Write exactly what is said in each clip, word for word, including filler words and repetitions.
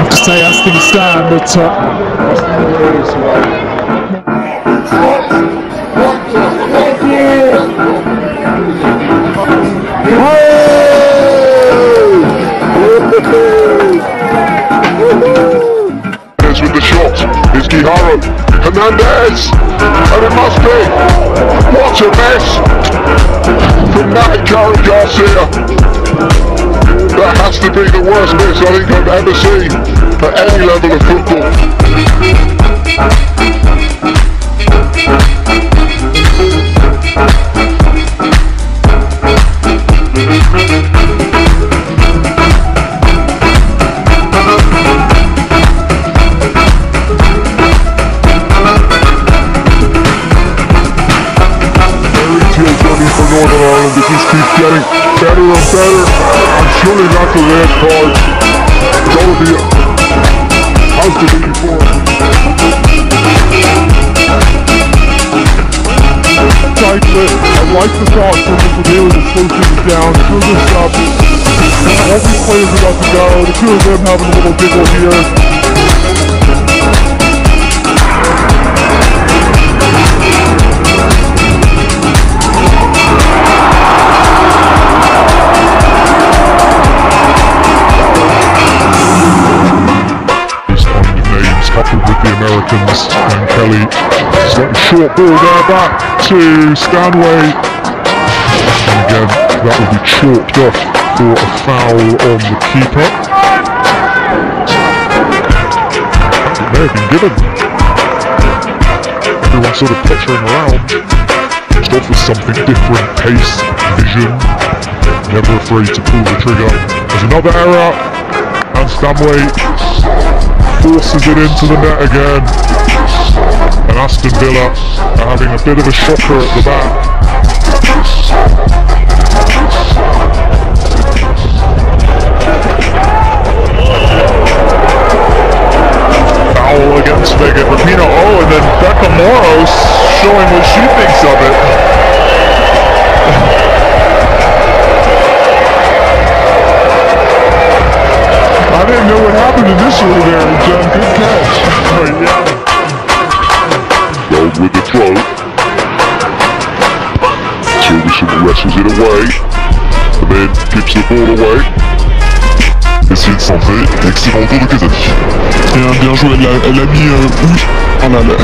have to say as things stand, but uh, it's with the shot, it's Guijaro Hernandez, and it must be, what a mess from Mati Caron Garcia. That has to be the worst miss I think I've ever seen at any level of football. Very few journey for Northern Ireland, it just keeps getting better and better. Surely that's a red card. Gotta be has to be before. I like the thought from the deal with the slow things down, through the stop. All these players are about to go, the two of them having a little giggle here. And Kelly, short ball there back to Stanway, and again that will be chalked off for a foul on the keeper. It may have been given. Everyone sort of puttering around, just off with something different, pace, vision, never afraid to pull the trigger. There's another error, and Stanway forces it into the net again, and Aston Villa are having a bit of a shocker at the back. Foul against Megan Rapinoe, oh, and then Becca Morrow showing what she thinks of it. I didn't know what happened initially there. With the throw, Silverson wrestles it away, and then gives the ball away. Essayez de centrer, excellent tour de Kazaki. Bien joué, elle l'a, elle a mis euh, où? Oh là là, oh.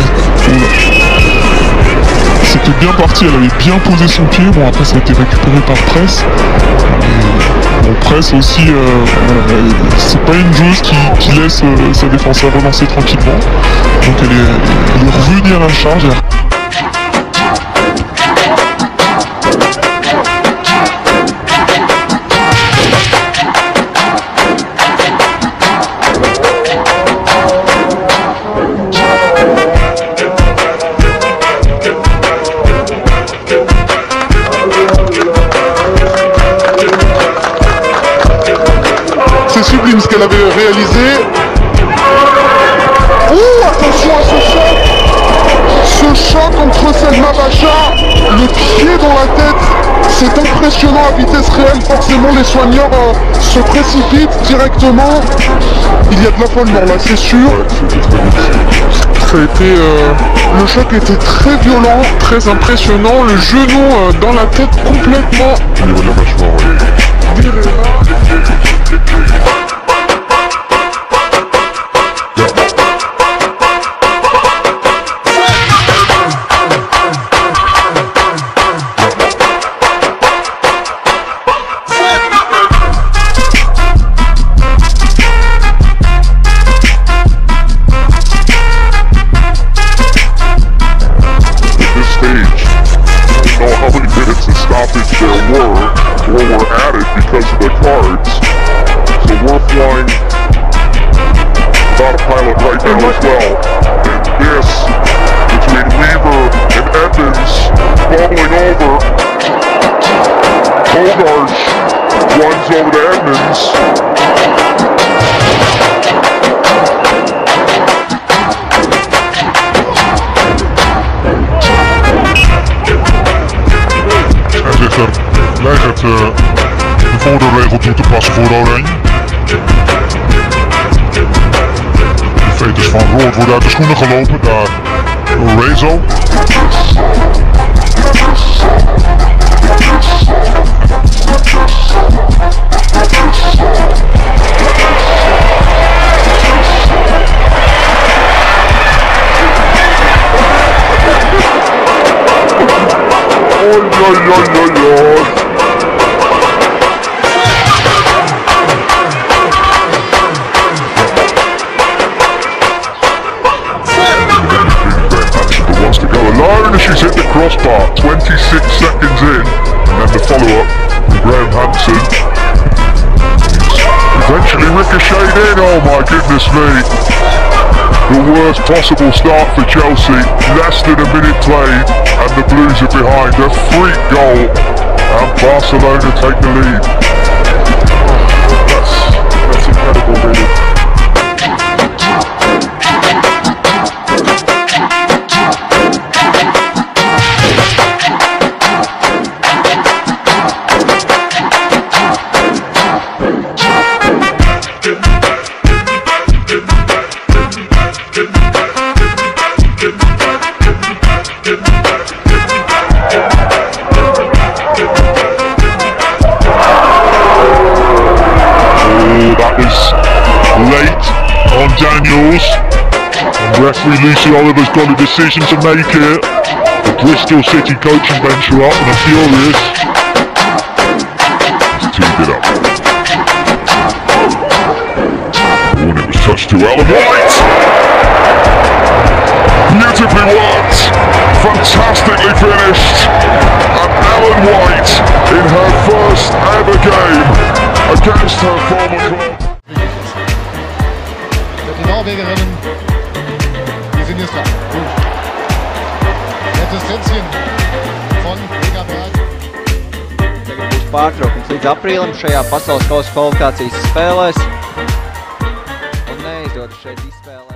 C'était bien parti, elle avait bien posé son pied, bon après ça a été récupéré par Press. Bon, Press aussi, euh, c'est pas une joueuse qui, qui laisse euh, sa défenseur relancer tranquillement. Donc elle est, elle est revenue à la charge. C'est sublime ce qu'elle avait réalisé. Oh, attention à ce choc. Ce choc entre Selma Bacha, le pied dans la tête, c'est impressionnant à vitesse réelle. Forcément, les soigneurs euh, se précipitent directement. Il y a de l'affolement là, c'est sûr. Ça a été, euh, le choc était très violent, très impressionnant. Le genou euh, dans la tête complètement. Au niveau de la mâchoire, de voordeel regelt toe te passen voor Oranje. Zo wordt uit de schoenen gelopen daar. Rezo. Oh, yeah, yeah, yeah, yeah. She's hit the crossbar, twenty-six seconds in, and then the follow-up from Graham Hansen. Eventually ricocheted in, oh my goodness me. The worst possible start for Chelsea, less than a minute played, and the Blues are behind, a freak goal, and Barcelona take the lead. Oh, that's, that's incredible really. Daniels, referee Lucy Oliver's got a decision to make here. The Bristol City coaching bench are up and are furious. He's teed it up. Oh, and it was touched to Alan White. Beautifully worked, fantastically finished. And Alan White in her first ever game against her former club. Norwegerinnen, die sind jetzt da. Nettes Tänzchen von Megaberg. Tagad būs pārtraukums līdz aprīlim šajā pasaules kausa kvalifikācijas spēlēs. Un neizdodas šeit izspēlēt.